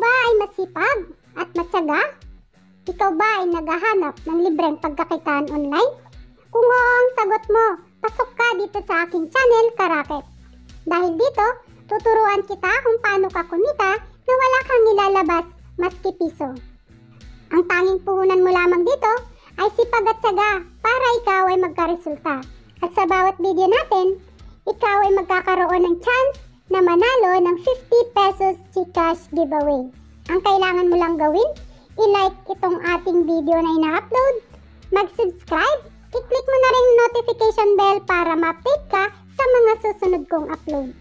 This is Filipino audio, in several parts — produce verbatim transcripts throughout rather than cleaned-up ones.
ba ay masipag at matyaga? Ikaw ba ay naghahanap ng libreng pagkakitaan online? Kung oo ang sagot mo, pasok ka dito sa aking channel, Karaket. Dahil dito, tuturuan kita kung paano ka kumita na wala kang nilalabas maski piso. Ang tanging puhunan mo lamang dito ay sipag at tyaga para ikaw ay magkaresulta. At sa bawat video natin, ikaw ay magkakaroon ng chance na manalo ng fifty pesos gcash giveaway. Ang kailangan mo lang gawin, i-like itong ating video na ina-upload, mag-subscribe, i-click mo na rin notification bell para ma-update ka sa mga susunod kong upload.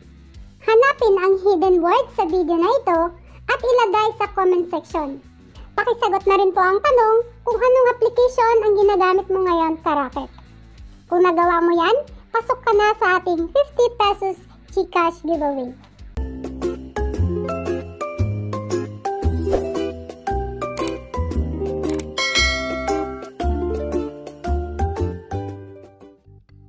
Hanapin ang hidden word sa video na ito at ilagay sa comment section. Pakisagot na rin po ang tanong kung anong application ang ginagamit mo ngayon, Karaket. Kung nagawa mo yan, pasok ka na sa ating fifty pesos gcash giveaway.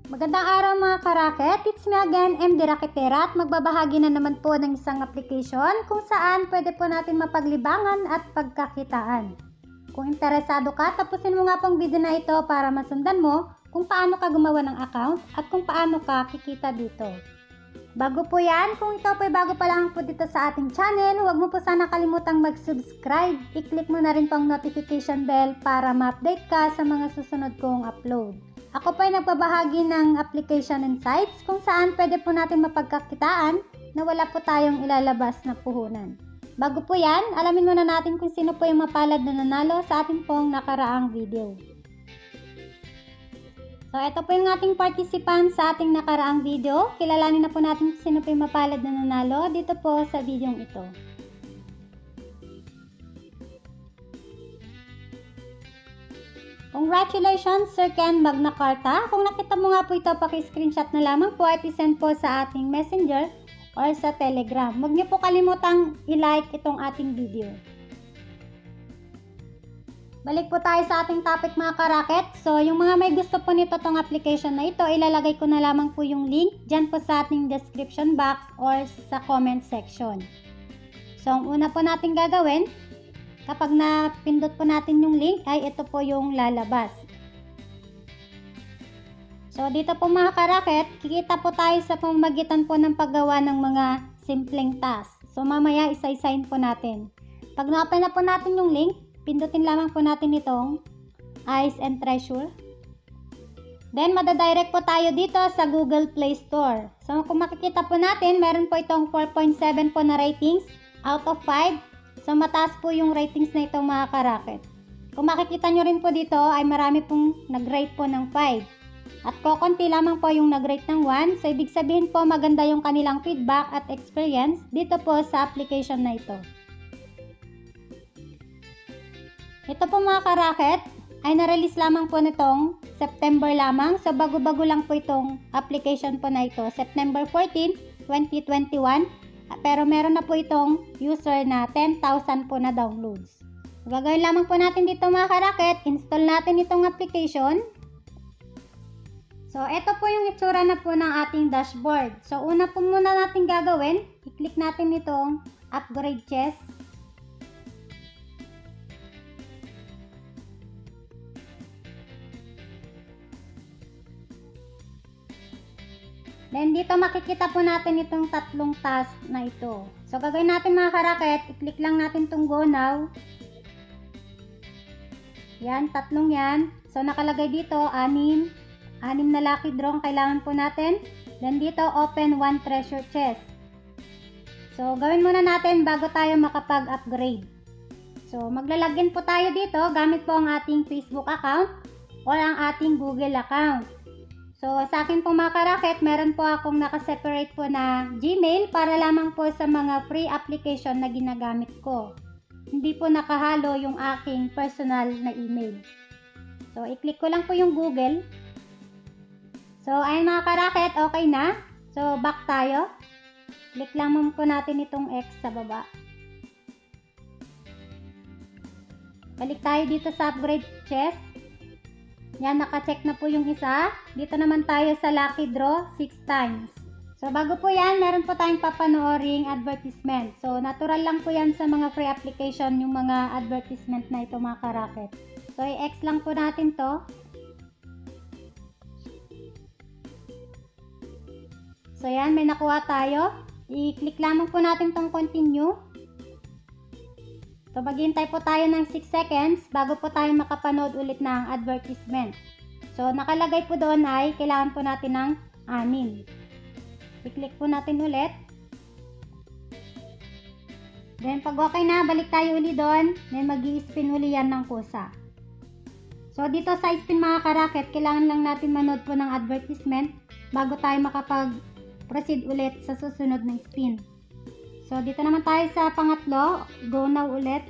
Magandang araw mga Karaket, it's me again, M D Raketera, at magbabahagi na naman po ng isang application kung saan pwede po natin mapaglibangan at pagkakitaan. Kung interesado ka, tapusin mo nga pong video na ito para masundan mo kung paano ka gumawa ng account at kung paano ka kikita dito. Bago po yan, kung ito po'y bago pa lang po dito sa ating channel, huwag mo po sana kalimutang mag-subscribe, i-click mo na rin pang notification bell para ma-update ka sa mga susunod kong upload. Ako po ay nagbabahagi ng application and sites kung saan pwede po natin mapagkakitaan na wala po tayong ilalabas na puhunan. Bago po yan, alamin muna natin kung sino po yung mapalad na nanalo sa ating pong nakaraang video. So, ito po yung ating participant sa ating nakaraang video. Kilalanin na po natin kung sino po yung mapalad na nanalo dito po sa video ito. Congratulations, Sir Ken Magnacarta. Kung nakita mo nga po ito, paki-screenshot na lamang po at isend po sa ating messenger or sa telegram. Huwag niyo po kalimutang i-like itong ating video. Balik po tayo sa ating topic mga Karaket. So, yung mga may gusto po nito tong application na ito, ilalagay ko na lamang po yung link dyan po sa ating description box or sa comment section. So, ang una po natin gagawin, kapag napindot po natin yung link, ay ito po yung lalabas. So, dito po mga Karaket, kikita po tayo sa pamamagitan po ng paggawa ng mga simpleng task. So, mamaya isa-isahin po natin. Pag na-open na po natin yung link, pindutin lamang po natin itong Ice and Treasure. Then, madadirect po tayo dito sa Google Play Store. So, kung makikita po natin, meron po itong four point seven po na ratings out of five. So, mataas po yung ratings na ito mga Karaket. Kung makikita nyo rin po dito, ay marami pong nag-rate po ng five. At kokonti lamang po yung nag-rate ng one. So, ibig sabihin po maganda yung kanilang feedback at experience dito po sa application na ito. Ito po mga Karaket, ay na-release lamang po nitong September lamang. So, bago-bago lang po itong application po na ito. September fourteen, twenty twenty-one. Pero meron na po itong user na ten thousand po na downloads. Gagawin lamang po natin dito mga Karaket, install natin itong application. So, ito po yung itsura na po ng ating dashboard. So, una po muna natin gagawin, i-click natin itong upgrade chest. Then, dito makikita po natin itong tatlong task na ito. So, gagawin natin mga Karaket, i-click lang natin itong go now. Yan, tatlong yan. So, nakalagay dito, anim. Anim na lucky draw ang kailangan po natin. Then, dito, open one treasure chest. So, gawin muna natin bago tayo makapag-upgrade. So, maglalagin po tayo dito gamit po ang ating Facebook account o ang ating Google account. So, sa akin po mga Karaket, meron po akong nakaseparate po na Gmail para lamang po sa mga free application na ginagamit ko. Hindi po nakahalo yung aking personal na email. So, i-click ko lang po yung Google. So, ayun mga Karaket, okay na. So, back tayo. Click lang muna po natin itong X sa baba. Balik tayo dito sa upgrade chest. Yan, nakacheck na po yung isa. Dito naman tayo sa lucky draw six times. So bago po yan, meron po tayong papanooring advertisement. So natural lang po yan sa mga free application yung mga advertisement na ito mga karaket. So i-X lang po natin to. So yan, may nakuha tayo. I-click lamang po natin tong continue. So maghihintay po tayo ng six seconds bago po tayo makapanood ulit ng advertisement. So nakalagay po doon ay kailangan po natin ng anim. I-click po natin ulit. Then pag okay na, balik tayo ulit doon. Then mag-i-spin ulit yan ng kusa. So dito sa spin mga karaket, kailangan lang natin manood po ng advertisement bago tayo makapag proceed ulit sa susunod na spin. So, dito naman tayo sa pangatlo. Go now ulit.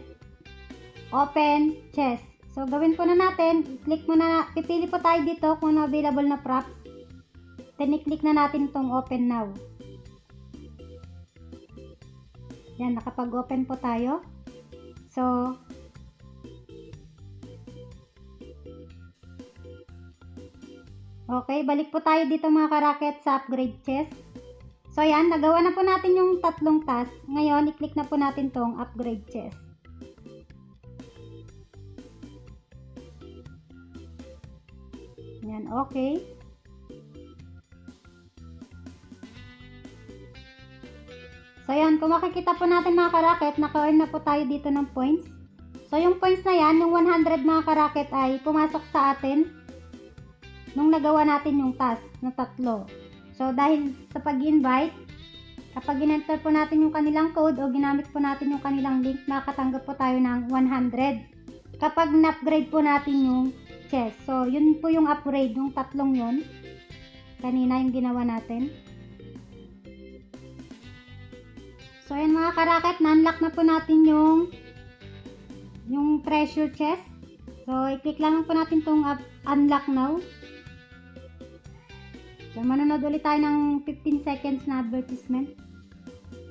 Open chest. So, gawin po na natin. Click mo na. Pipili po tayo dito kung available na props. Then, i-click na natin itong open now. Yan, nakapag-open po tayo. So, okay, balik po tayo dito mga karaket sa upgrade chest. So ayan, nagawa na po natin yung tatlong task. Ngayon, i-click na po natin tong upgrade chest. Ayan, okay. So ayan, kung makikita po natin mga karaket, naka-earn na po tayo dito ng points. So yung points na yan, yung one hundred mga karaket ay pumasok sa atin nung nagawa natin yung task na tatlo. So, dahil sa pag-invite, kapag in-enter po natin yung kanilang code o ginamit po natin yung kanilang link, makakatanggap po tayo ng one hundred. Kapag na-upgrade po natin yung chest. So, yun po yung upgrade, yung tatlong yun. Kanina yung ginawa natin. So, yan mga karaket, na-unlock na po natin yung yung treasure chest. So, i-click lang po natin itong unlock now. So, manonood ulit tayo ng fifteen seconds na advertisement.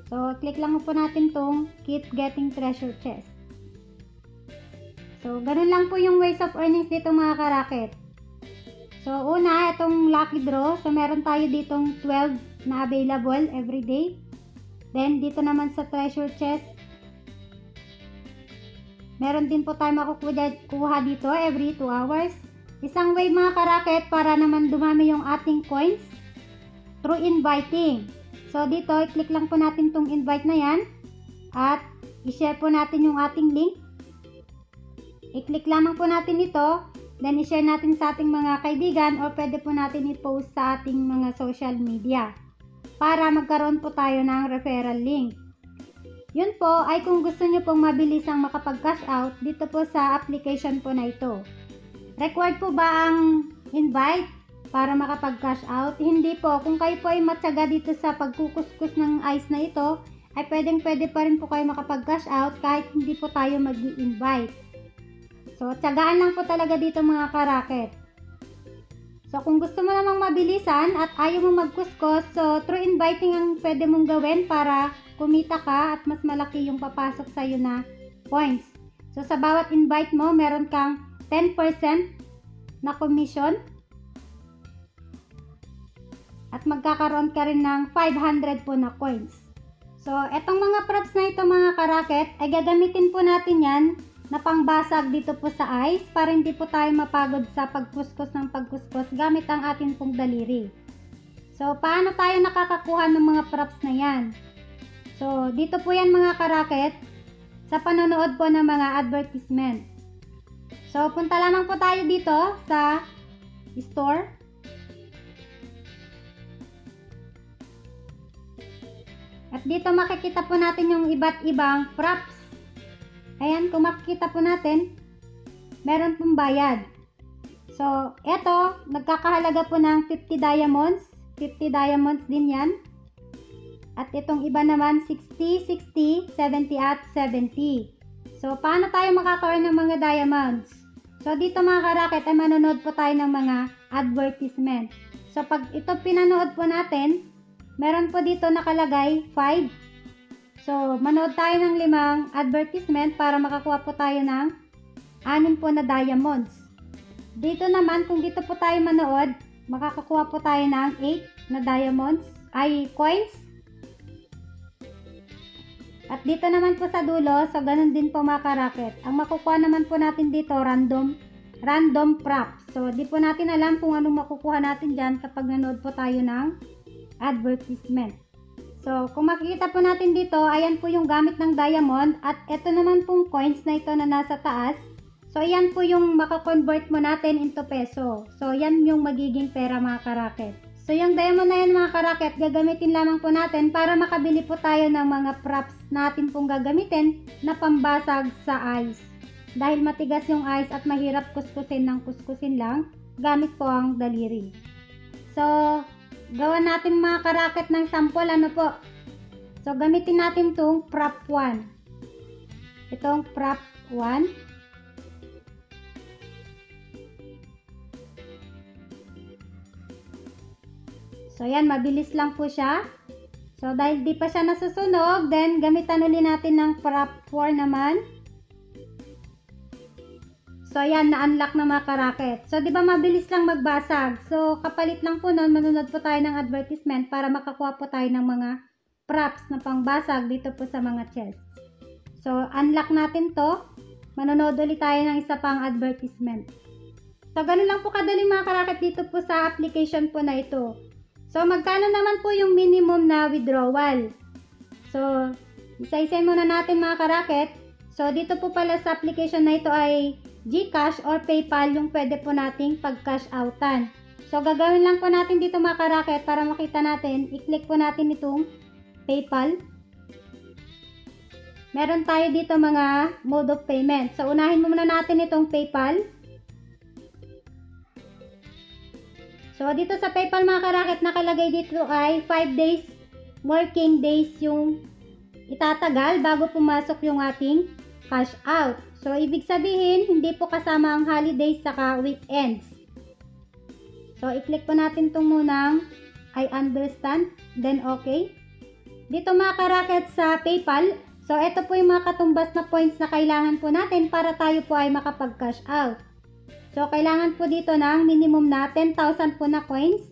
So, click lang po natin tong Keep Getting Treasure Chest. So, ganun lang po yung ways of earnings dito mga karaket. So, una, itong lucky draw. So, meron tayo ditong twelve na available every day. Then, dito naman sa treasure chest, meron din po tayo makukuha dito every two hours. Isang way mga karaket para naman dumami yung ating coins through inviting. So dito, i-click lang po natin tong invite na yan at i-share po natin yung ating link. I-click lamang po natin ito, then i-share natin sa ating mga kaibigan o pwede po natin i-post sa ating mga social media para magkaroon po tayo ng referral link. Yun po ay kung gusto nyo pong mabilisang makapag-cash out dito po sa application po na ito. Required po ba ang invite para makapag-cash out? Hindi po. Kung kayo po ay matyaga dito sa pagkukuskus ng ice na ito, ay pwedeng pwede pa rin po kayo makapag-cash out kahit hindi po tayo mag-i-invite. So, tiyagaan lang po talaga dito mga karaket. So, kung gusto mo namang mabilisan at ayaw mo magkuskus, so through inviting ang pwede mong gawin para kumita ka at mas malaki yung papasok sa'yo na points. So, sa bawat invite mo, meron kang ten percent na commission at magkakaroon ka rin ng five hundred po na coins. So, etong mga props na ito mga karaket, ay gagamitin po natin yan na pangbasag dito po sa ice para hindi po tayo mapagod sa pagkuskus ng pagkuskus gamit ang atin pong daliri. So, paano tayo nakakakuha ng mga props na yan? So, dito po yan mga karaket sa panonood po ng mga advertisement. So, punta lamang po tayo dito sa store. At dito makikita po natin yung iba't ibang props. Ayan, kung makikita po natin, meron pong bayad. So, eto, nagkakahalaga po ng fifty diamonds. fifty diamonds din yan. At itong iba naman, sixty, sixty, seventy at seventy. So, paano tayo makakaroon ng mga diamonds? So, dito mga karaket ay manonood po tayo ng mga advertisement. So, pag ito pinanood po natin, meron po dito nakalagay five. So, manood tayo ng limang advertisement para makakuha po tayo ng anim po na diamonds. Dito naman, kung dito po tayo manood, makakakuha po tayo ng eight na diamonds. I coins. At dito naman po sa dulo, so ganun din po mga karaket. Ang makukuha naman po natin dito, random random props. So di po natin alam kung anong makukuha natin dyan kapag nanood po tayo ng advertisement. So kung makikita po natin dito, ayan po yung gamit ng diamond. At eto naman pong coins na ito na nasa taas. So ayan po yung makakonvert mo natin into peso. So yan yung magiging pera mga karaket. So yung diamond na yan mga karaket, gagamitin lamang po natin para makabili po tayo ng mga props natin pong gagamitin na pambasag sa ice. Dahil matigas yung ice at mahirap kuskusin ng kuskusin lang, gamit po ang daliri. So gawa natin mga karaket ng sample, ano po. So gamitin natin itong prop one. Itong prop one. So ayan, mabilis lang po siya. So dahil di pa siya nasusunog, then gamitan ulit natin ng prop four naman. So ayan, na-unlock na mga karaket. So di ba mabilis lang magbasag. So kapalit lang po noon, manunod po tayo ng advertisement para makakuha po tayo ng mga props na pangbasag dito po sa mga chest. So unlock natin to. Manunod ulit tayo ng isa pang advertisement. So ganun lang po kadali mga karaket dito po sa application po na ito. So, magkano naman po yung minimum na withdrawal? So, isa-isayin muna natin mga karaket. So, dito po pala sa application na ito ay GCash or PayPal yung pwede po nating pag-cash outan. So, gagawin lang po natin dito mga karaket para makita natin. I-click po natin itong PayPal. Meron tayo dito mga mode of payment. So, unahin muna natin itong PayPal. So, dito sa PayPal mga karaket, nakalagay dito ay five days, working days yung itatagal bago pumasok yung ating cash out. So, ibig sabihin, hindi po kasama ang holidays saka weekends. So, i-click po natin itong munang I understand, then okay. Dito mga karaket sa PayPal, so ito po yung mga katumbas na points na kailangan po natin para tayo po ay makapag-cash out. So, kailangan po dito ng minimum na ten thousand po na coins.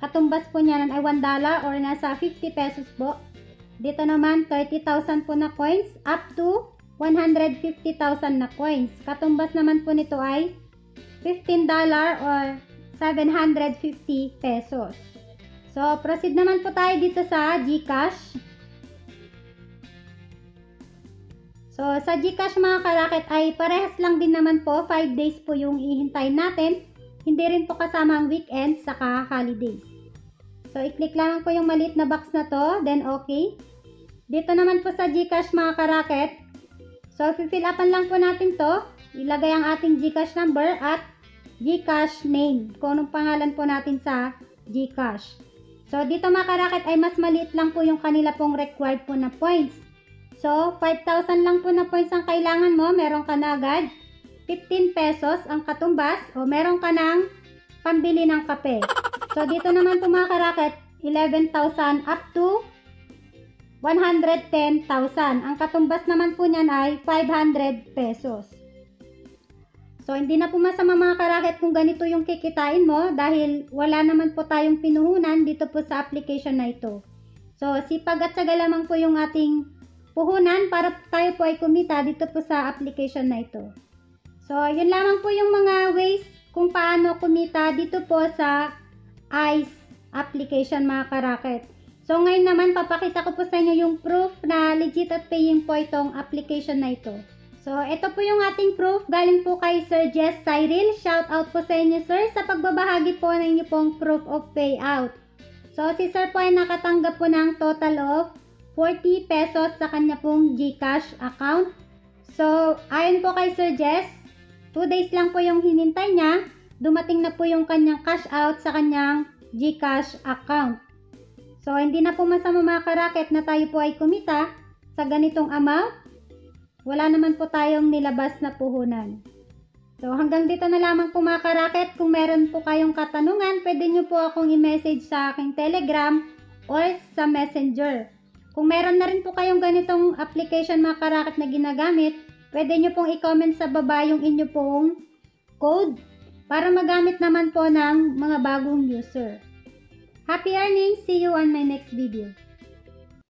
Katumbas po niyan ay one dollar or nasa fifty pesos po. Dito naman, thirty thousand po na coins up to one hundred fifty thousand na coins. Katumbas naman po nito ay fifteen dollars or seven hundred fifty pesos. So, proceed naman po tayo dito sa GCash. So, sa GCash mga karaket ay parehas lang din naman po. five days po yung ihintayin natin. Hindi rin po kasama ang weekends saka holidays. So, i-click lang po yung maliit na box na to. Then, okay. Dito naman po sa GCash mga karaket. So, fill upan lang po natin to. Ilagay ang ating GCash number at GCash name. Kung anong pangalan po natin sa GCash. So, dito mga karaket ay mas maliit lang po yung kanila pong required po na points. So, five thousand lang po na points ang kailangan mo. Meron ka na agad fifteen pesos ang katumbas o meron ka ng pambili ng kape. So, dito naman po mga karaket, eleven thousand up to one hundred ten thousand. Ang katumbas naman po niyan ay five hundred pesos. So, hindi na po masama mga karaket kung ganito yung kikitain mo dahil wala naman po tayong pinuhunan dito po sa application na ito. So, sipag at syaga lamang po yung ating puhunan para tayo po ay kumita dito po sa application na ito. So, yun lamang po yung mga ways kung paano kumita dito po sa ICE application mga karaket. So, ngayon naman papakita ko po sa inyo yung proof na legit at paying po itong application na ito. So, ito po yung ating proof. Galing po kay Sir Jess Cyril. Shout out po sa inyo sir sa pagbabahagi po ng inyo pong proof of payout. So, si sir po ay nakatanggap po ng total of forty pesos sa kanya pong GCash account. So, ayon po kay Sir Jess, two days lang po yung hinintay niya. Dumating na po yung kanyang cash out sa kanyang GCash account. So, hindi na po masama mga karaket na tayo po ay kumita sa ganitong amount. Wala naman po tayong nilabas na puhunan. So, hanggang dito na lamang po mga karaket. Kung meron po kayong katanungan, pwede nyo po akong i-message sa aking Telegram or sa Messenger. Kung meron na rin po kayong ganitong application mga karaket na ginagamit, pwede nyo pong i-comment sa baba yung inyo pong code para magamit naman po ng mga bagong user. Happy earnings! See you on my next video.